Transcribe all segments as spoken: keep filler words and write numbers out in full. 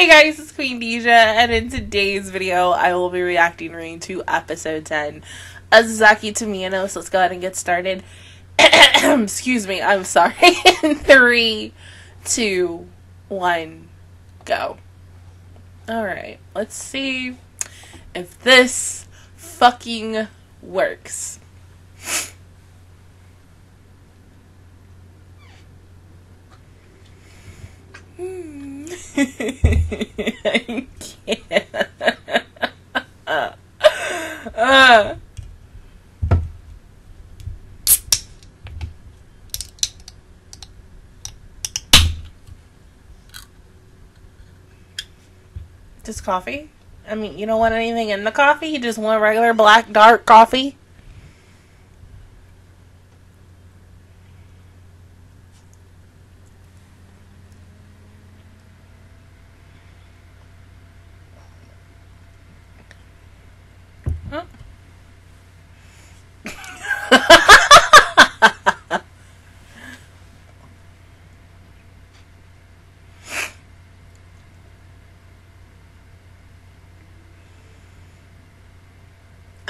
Hey guys, it's Queen Deja, and in today's video, I will be reacting really to episode ten of Sasaki to Miyano, so let's go ahead and get started. Excuse me, I'm sorry. In three, two, one, go. Alright, let's see if this fucking works. I can't. uh, uh. Just coffee? I mean, you don't want anything in the coffee? You just want regular black dark coffee?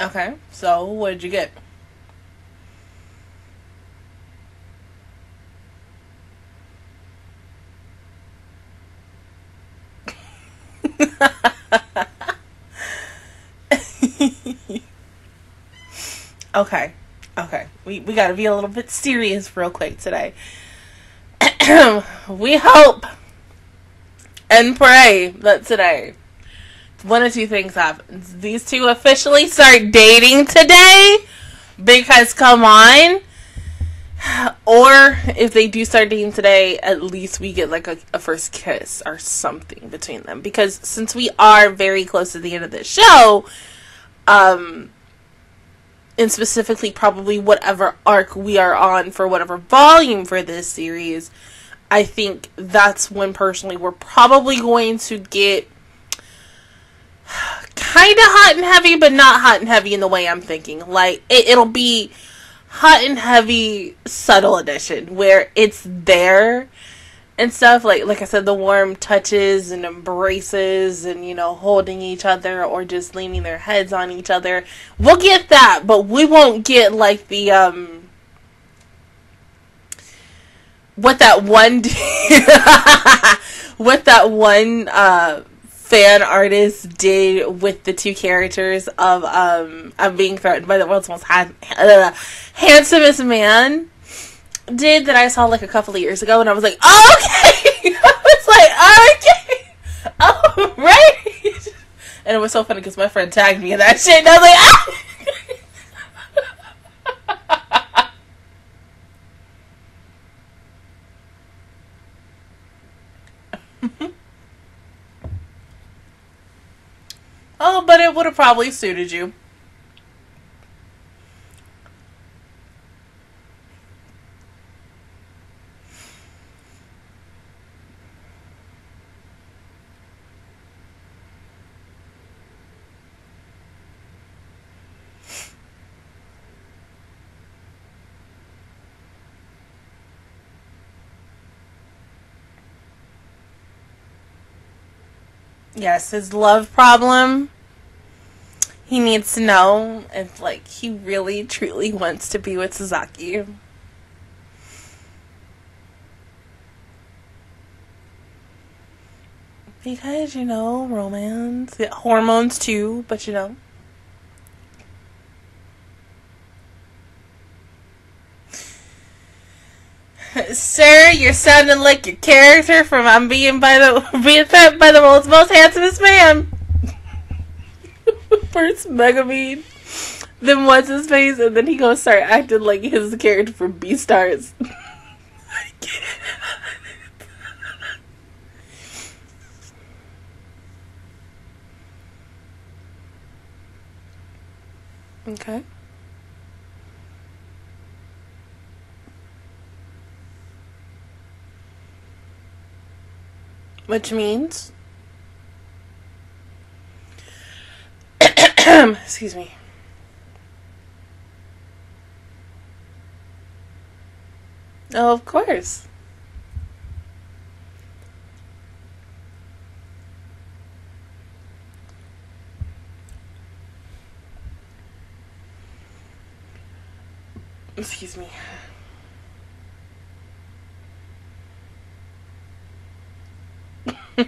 Okay, so what did you get? Okay, okay. We, we gotta be a little bit serious real quick today. We hope and pray that today one of two things happens. These two officially start dating today, because come on. Or if they do start dating today, at least we get like a, a first kiss or something between them. Because since we are very close to the end of this show, um, and specifically probably whatever arc we are on for whatever volume for this series, I think that's when personally we're probably going to get kind of hot and heavy, but not hot and heavy in the way I'm thinking. Like, it, it'll be hot and heavy subtle edition, where it's there and stuff. Like, like I said, the warm touches and embraces and, you know, holding each other or just leaning their heads on each other. We'll get that, but we won't get, like, the, um... what that one... what that one, uh... fan artist did with the two characters of um of being threatened by the world's most ha uh, handsomest man did that I saw like a couple of years ago, and I was like, oh, okay. I was like, oh, okay, all right. And it was so funny because my friend tagged me in that shit, and I was like, ah. Oh, but it would have probably suited you. Yes, his love problem. He needs to know if, like, he really, truly wants to be with Sasaki. Because, you know, romance. Yeah, hormones, too, but, you know. Sir, you're sounding like your character from I'm being by the being threatened by the world's most handsomest man. First Megumi, then what's his face, and then he gonna start acting like his character from Beastars. I can't. Okay. Which means, excuse me. Oh, of course. Excuse me. You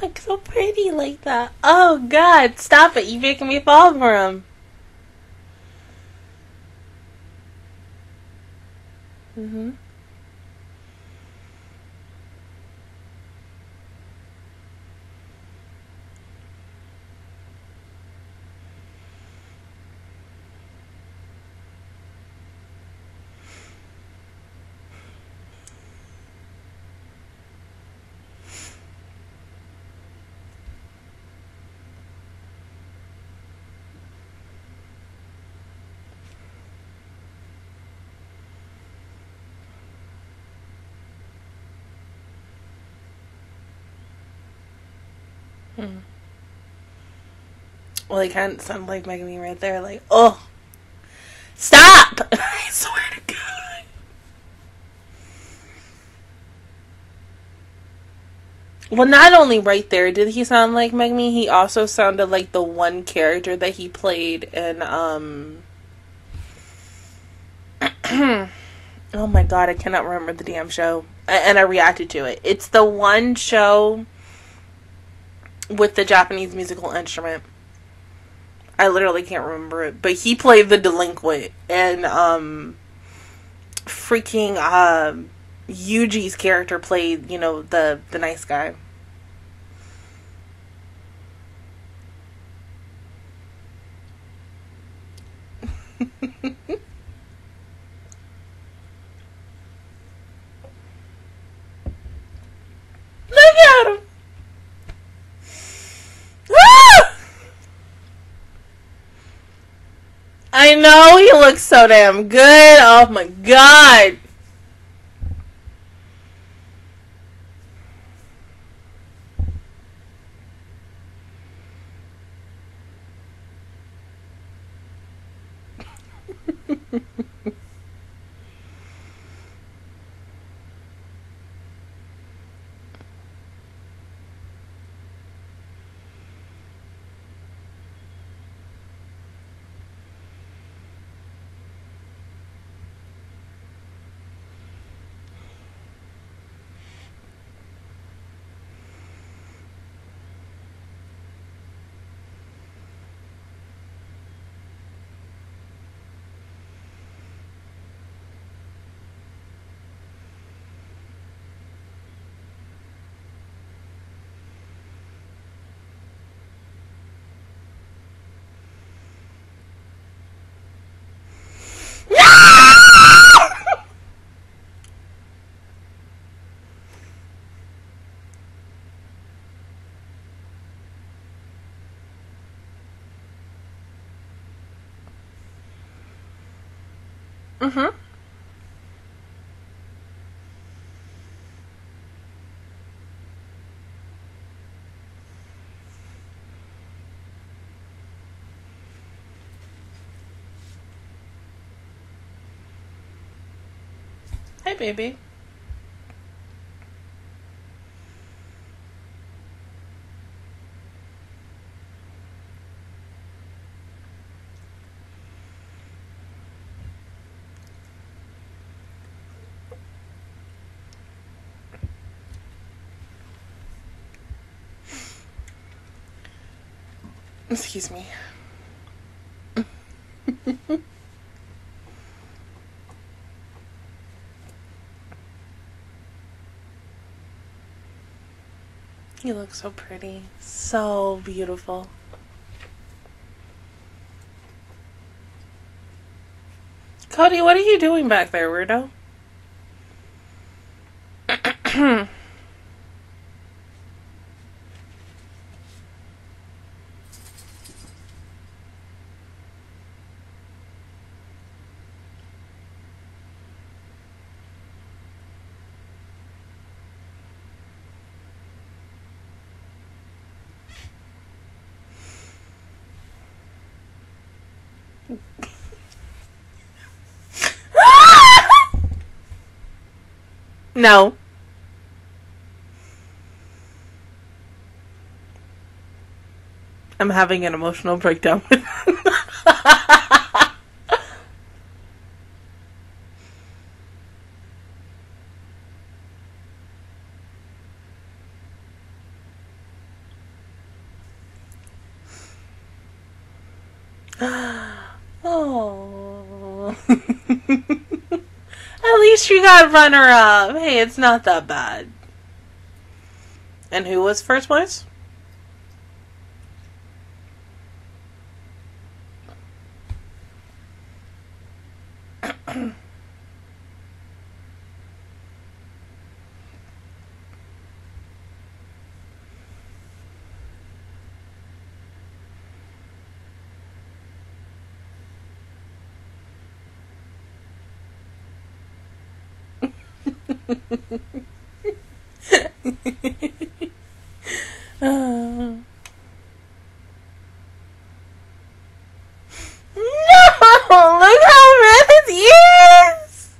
look so pretty like that. Oh God, stop it. You're making me fall for him. Mm-hmm. Hmm. Well, he kind of sounded like Megumi right there, like, oh, stop! I swear to God. Well, not only right there did he sound like Megumi, he also sounded like the one character that he played in, um... oh my God, I cannot remember the damn show. And I reacted to it. It's the one show with the Japanese musical instrument. I literally can't remember it, but he played the delinquent, and um freaking uh, Yuji's character played, you know, the the nice guy. I know, he looks so damn good. Oh my God. Mm-hmm. Hey, baby. Excuse me. You look so pretty, so beautiful. Cody, what are you doing back there, weirdo? No. I'm having an emotional breakdown. Oh. At least you got runner up. Hey, it's not that bad. And who was first place? uh. No! Look how red it is!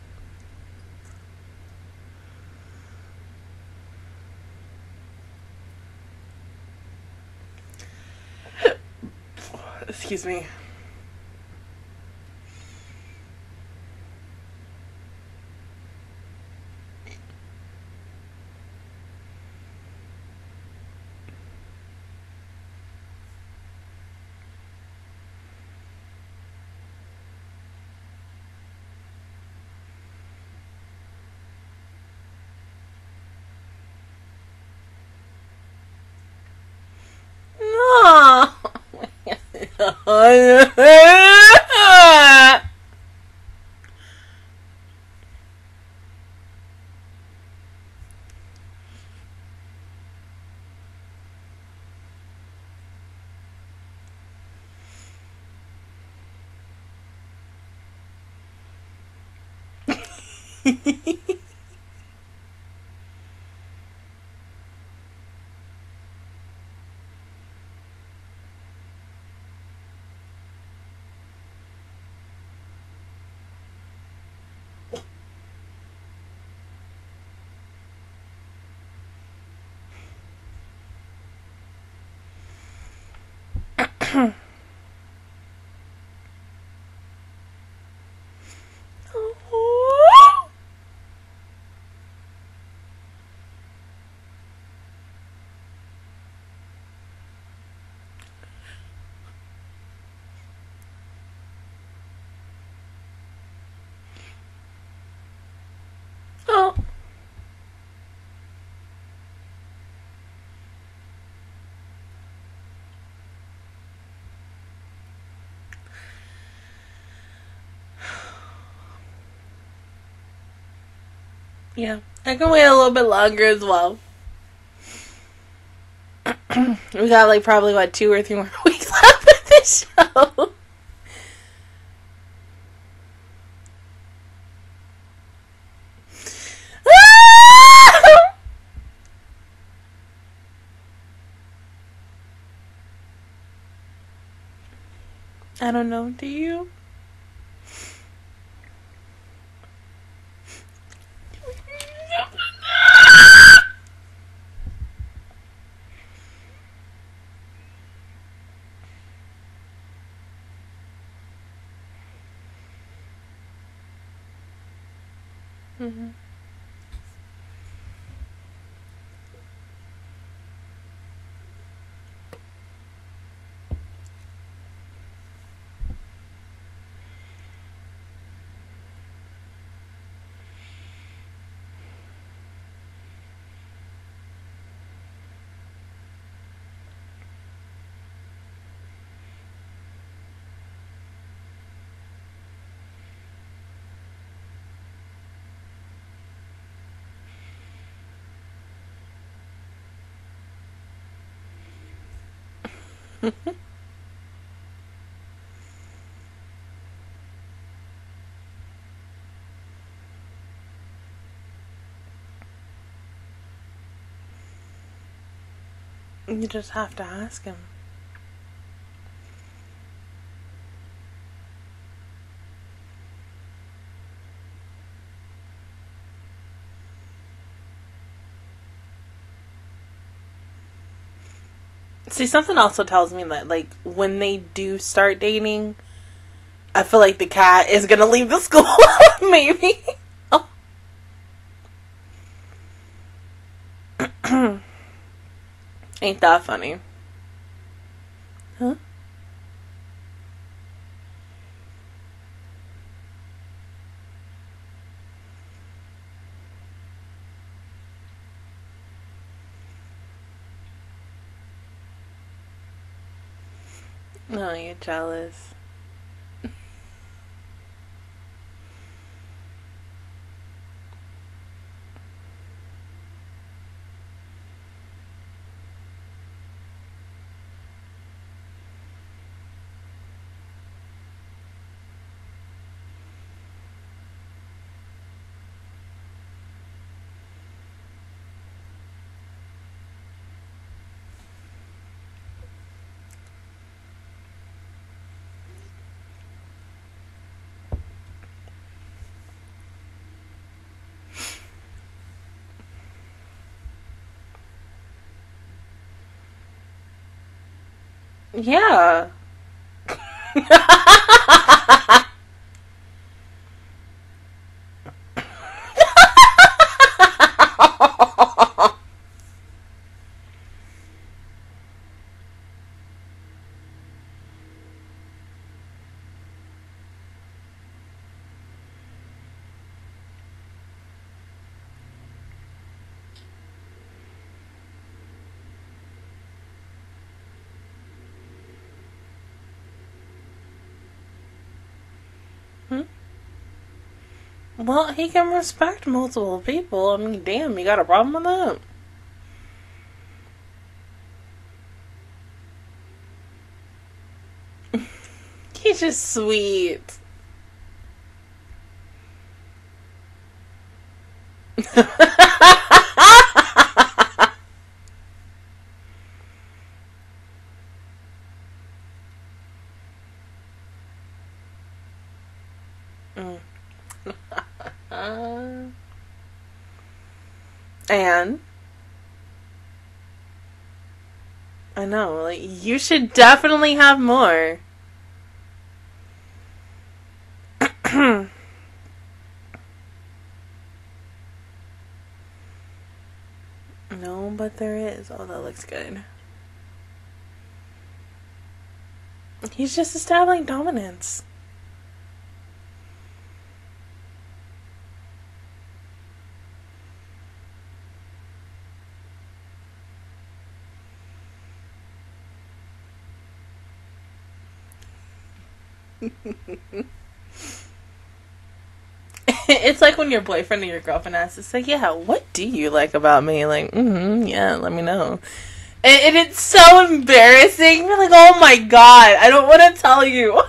Excuse me. I oh, oh. Yeah, I can wait a little bit longer as well. We got like probably what, two or three more weeks left with this show. I don't know, do you? Mm-hmm. You just have to ask him. See, something also tells me that, like, when they do start dating, I feel like the cat is gonna leave the school, maybe. Oh. Ain't that funny? Huh? No, you're jealous. Yeah. Well, he can respect multiple people. I mean, damn, you got a problem with that? He's just sweet. Mm. Uh, and I know, like, you should definitely have more. No, but there is. Oh, that looks good. He's just establishing dominance. It's like when your boyfriend or your girlfriend asks, it's like, yeah, what do you like about me? Like, mm-hmm, yeah, let me know. And, and it's so embarrassing. You're like, oh my god, I don't want to tell you.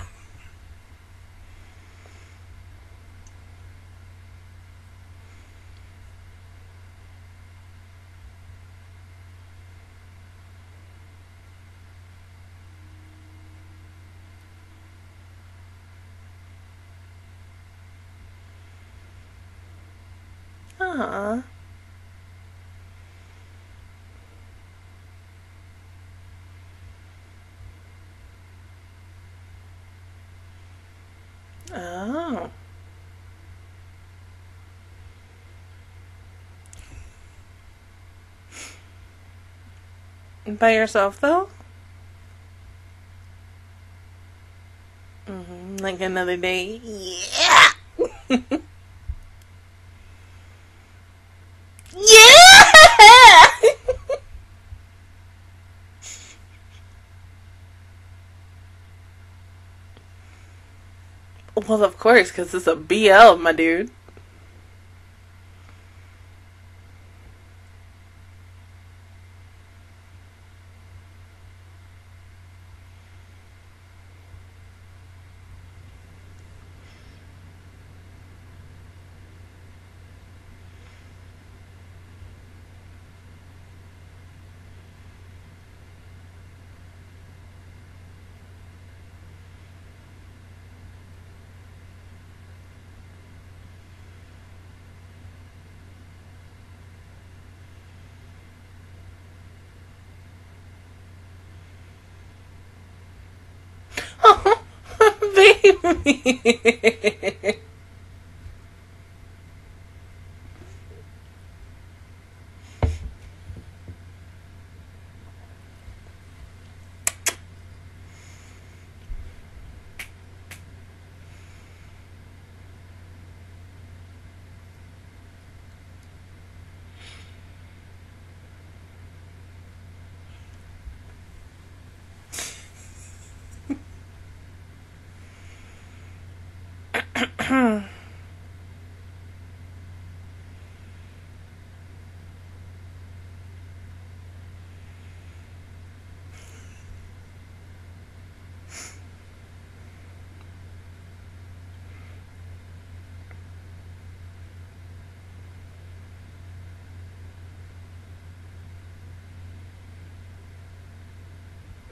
Uh-huh. Oh. By yourself, though? Mm-hmm. Like another day? Yeah! Well, of course, because it's a B L, my dude. baby.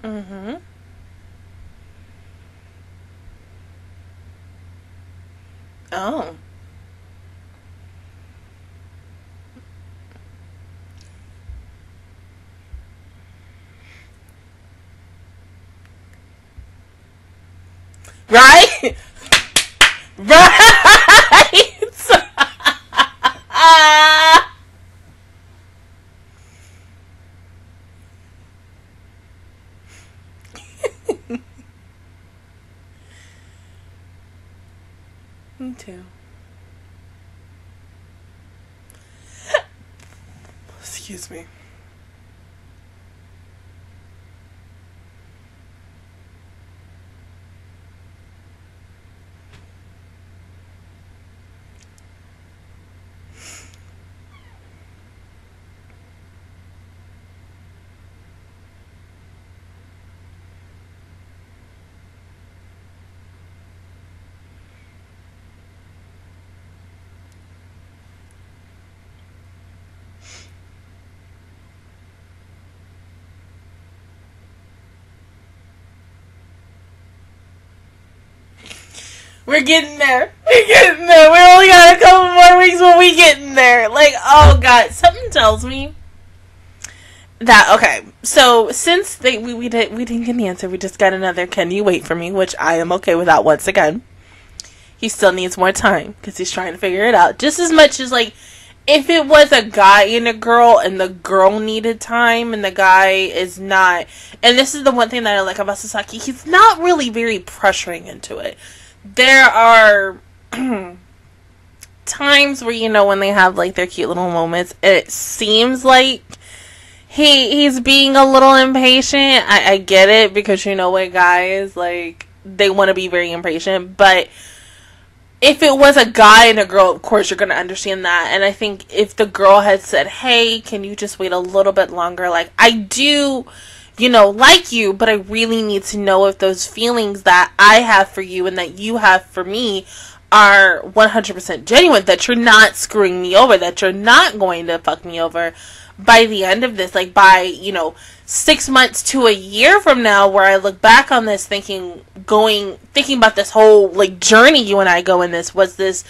Mm-hmm. Oh. Right? Right? Me too. Excuse me. We're getting there. We're getting there. We only got a couple more weeks when we getting there. Like, oh God, something tells me that. Okay, so since they we we did we didn't get an answer, we just got another. Can you wait for me? Which I am okay with that once again. He still needs more time because he's trying to figure it out. Just as much as like, if it was a guy and a girl and the girl needed time and the guy is not. And this is the one thing that I like about Sasaki. He's not really very pressuring into it. There are times where, you know, when they have like their cute little moments, it seems like he he's being a little impatient. I, I get it, because you know what guys, like, they want to be very impatient. But if it was a guy and a girl, of course you're going to understand that. And I think if the girl had said, hey, can you just wait a little bit longer? Like, I do, you know, like you, but I really need to know if those feelings that I have for you and that you have for me are one hundred percent genuine, that you're not screwing me over, that you're not going to fuck me over by the end of this. Like, by, you know, six months to a year from now, where I look back on this thinking, going, thinking about this whole, like, journey you and I go in this, was this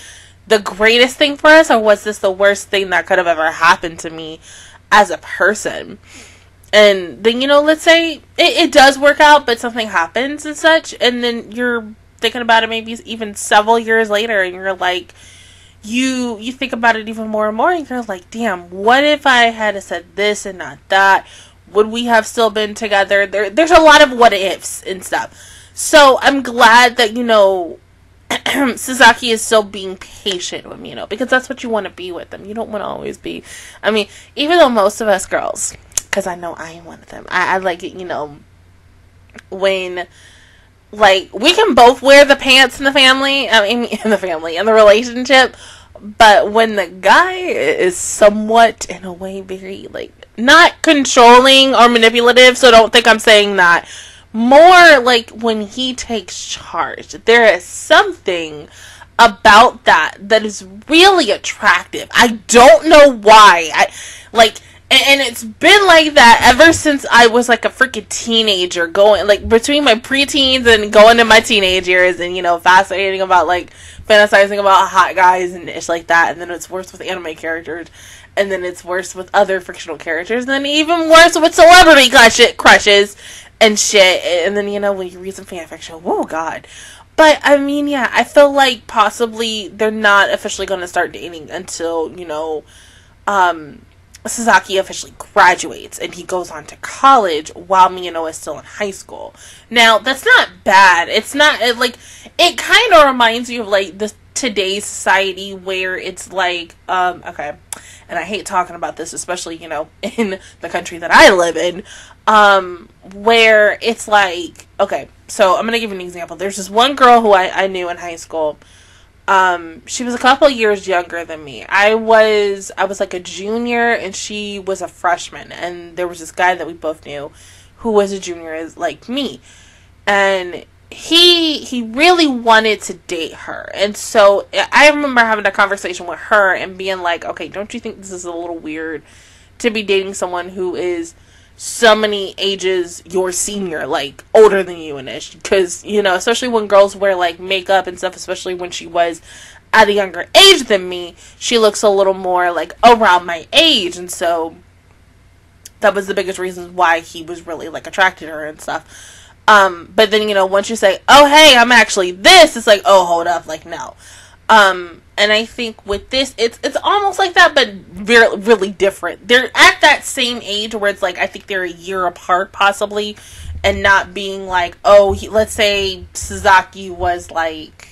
the greatest thing for us, or was this the worst thing that could have ever happened to me as a person? And then, you know, let's say it, it does work out, but something happens and such, and then you're thinking about it maybe even several years later, and you're like, you you think about it even more and more, and you're like, damn, what if I had said this and not that? Would we have still been together? There, there's a lot of what ifs and stuff. So I'm glad that, you know, Sasaki is still being patient with me, you know, because that's what you want to be with them. You don't want to always be, I mean, even though most of us girls, because I know I ain't one of them. I, I like it, you know, when, like, we can both wear the pants in the family. I mean, in the family, in the relationship. But when the guy is somewhat, in a way, very, like, not controlling or manipulative, so don't think I'm saying that. More like when he takes charge. There is something about that that is really attractive. I don't know why. I, like... And it's been like that ever since I was like a freaking teenager, going like between my preteens and going to my teenage years, and, you know, fascinating about like fantasizing about hot guys and ish like that. And then it's worse with anime characters, and then it's worse with other fictional characters, and then even worse with celebrity crushes and shit. And then, you know, when you read some fan fiction, whoa, God. But, I mean, yeah, I feel like possibly they're not officially going to start dating until, you know, um, Sasaki officially graduates and he goes on to college while Miyano is still in high school. Now, that's not bad. It's not, it, like, it kind of reminds me of, like, the today's society where it's like, um, okay, and I hate talking about this, especially, you know, in the country that I live in, um, where it's like, okay, so I'm gonna give you an example. There's this one girl who I, I knew in high school. Um, she was a couple years younger than me. I was, I was like a junior and she was a freshman, and there was this guy that we both knew who was a junior like me, and he, he really wanted to date her. And so I remember having a conversation with her and being like, okay, don't you think this is a little weird to be dating someone who is so many ages your senior, like older than you and ish, because, you know, especially when girls wear like makeup and stuff, especially when she was at a younger age than me, she looks a little more like around my age. And so that was the biggest reason why he was really like attracted to her and stuff. Um, but then, you know, once you say, oh, hey, I'm actually this, it's like, oh, hold up, like, no. Um, and I think with this, it's, it's almost like that, but re really different. They're at that same age where it's like, I think they're a year apart possibly, and not being like, oh, he, let's say Sasaki was like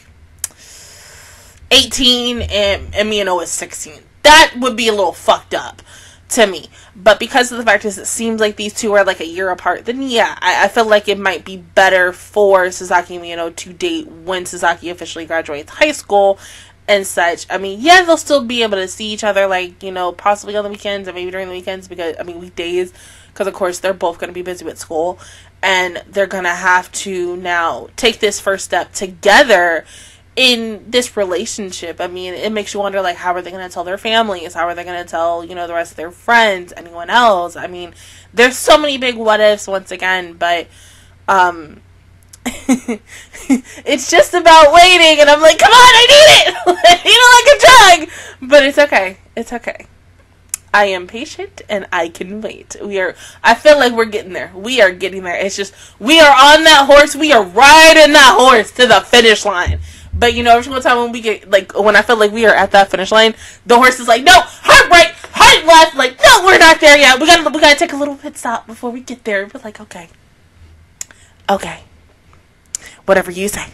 eighteen and, and Miyano is sixteen. That would be a little fucked up to me. But because of the fact is it seems like these two are like a year apart, then yeah, I, I feel like it might be better for Sasaki and Miyano to date when Sasaki officially graduates high school and such. I mean, yeah, they'll still be able to see each other, like, you know, possibly on the weekends and maybe during the weekends, because, I mean, weekdays, because, of course, they're both going to be busy with school, and they're going to have to now take this first step together in this relationship. I mean, it makes you wonder, like, how are they going to tell their families? How are they going to tell, you know, the rest of their friends, anyone else? I mean, there's so many big what ifs once again, but um it's just about waiting, and I'm like, come on, I need it. I need it like a drug. But it's okay, it's okay. I am patient and I can wait. We are, I feel like we're getting there. We are getting there. It's just, we are on that horse. We are riding that horse to the finish line. But, you know, every single time when we get, like, when I feel like we are at that finish line, the horse is like, no, heart right, heart left, like, no, we're not there yet. We gotta, we gotta take a little pit stop before we get there. We're like, okay, okay, whatever you say.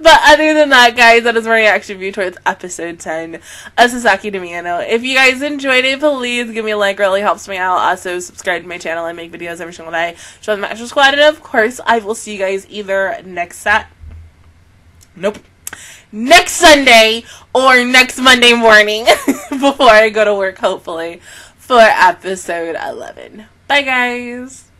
But other than that, guys, that is my reaction view towards episode ten of Sasaki to Miyano. If you guys enjoyed it, please give me a like. It really helps me out. Also, subscribe to my channel. I make videos every single day. Join the Maxwell Squad. And, of course, I will see you guys either next Sat... Nope. Next Sunday or next Monday morning before I go to work, hopefully, for episode eleven. Bye, guys.